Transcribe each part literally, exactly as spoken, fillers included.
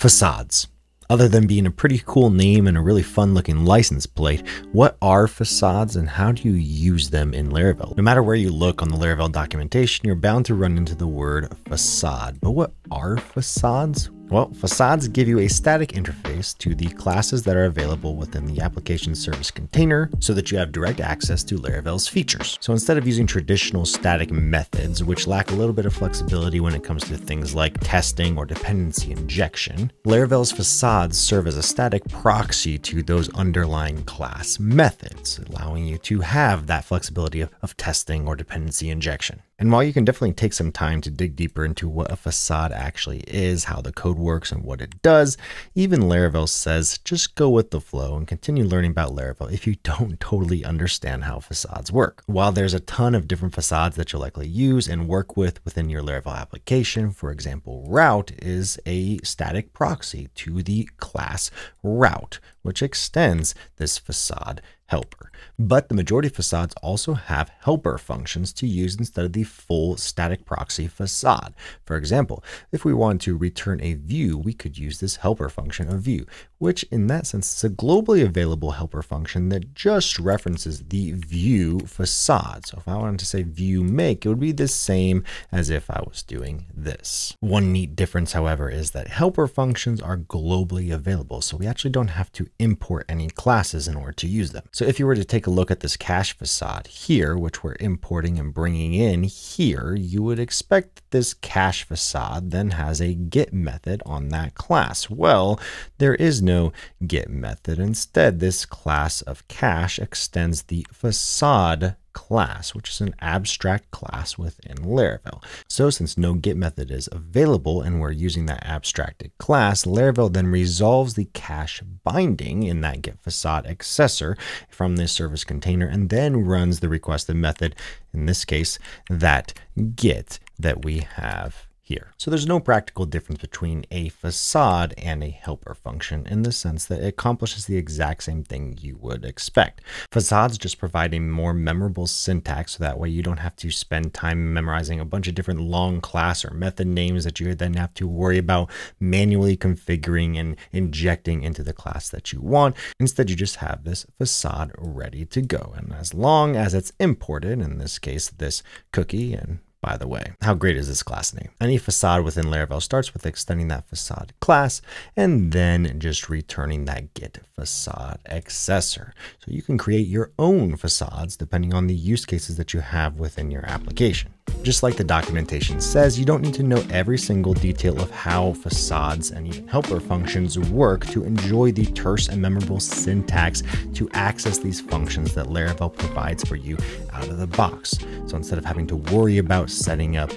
Facades. Other than being a pretty cool name and a really fun looking license plate, what are facades and how do you use them in Laravel? No matter where you look on the Laravel documentation, you're bound to run into the word facade. But what are facades? Well, facades give you a static interface to the classes that are available within the application service container so that you have direct access to Laravel's features. So instead of using traditional static methods, which lack a little bit of flexibility when it comes to things like testing or dependency injection, Laravel's facades serve as a static proxy to those underlying class methods, allowing you to have that flexibility of, of testing or dependency injection. And while you can definitely take some time to dig deeper into what a facade actually is, how the code works and what it does, even Laravel says, just go with the flow and continue learning about Laravel if you don't totally understand how facades work. While there's a ton of different facades that you'll likely use and work with within your Laravel application, for example, Route is a static proxy to the class Route, which extends this facade helper. But the majority of facades also have helper functions to use instead of the full static proxy facade. For example, if we want to return a view, we could use this helper function of view, which in that sense is a globally available helper function that just references the view facade. So if I wanted to say view make, it would be the same as if I was doing this. One neat difference, however, is that helper functions are globally available. So we actually don't have to import any classes in order to use them. So if you were to take a look at this cache facade here, which we're importing and bringing in here, you would expect that this cache facade then has a get method on that class. Well, there is no get method. Instead, this class of cache extends the facade class, which is an abstract class within Laravel. So since no get method is available and we're using that abstracted class, Laravel then resolves the cache binding in that getFacadeAccessor from this service container and then runs the requested method, in this case, that get that we have here. So there's no practical difference between a facade and a helper function in the sense that it accomplishes the exact same thing you would expect. Facades just provide a more memorable syntax so that way you don't have to spend time memorizing a bunch of different long class or method names that you then have to worry about manually configuring and injecting into the class that you want. Instead, you just have this facade ready to go. And as long as it's imported, in this case, this cookie and by the way, how great is this class name? Any facade within Laravel starts with extending that facade class and then just returning that getFacadeAccessor. So you can create your own facades depending on the use cases that you have within your application. Just like the documentation says, you don't need to know every single detail of how facades and even helper functions work to enjoy the terse and memorable syntax to access these functions that Laravel provides for you out of the box. So instead of having to worry about setting up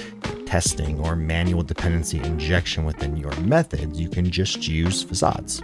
testing or manual dependency injection within your methods, you can just use facades.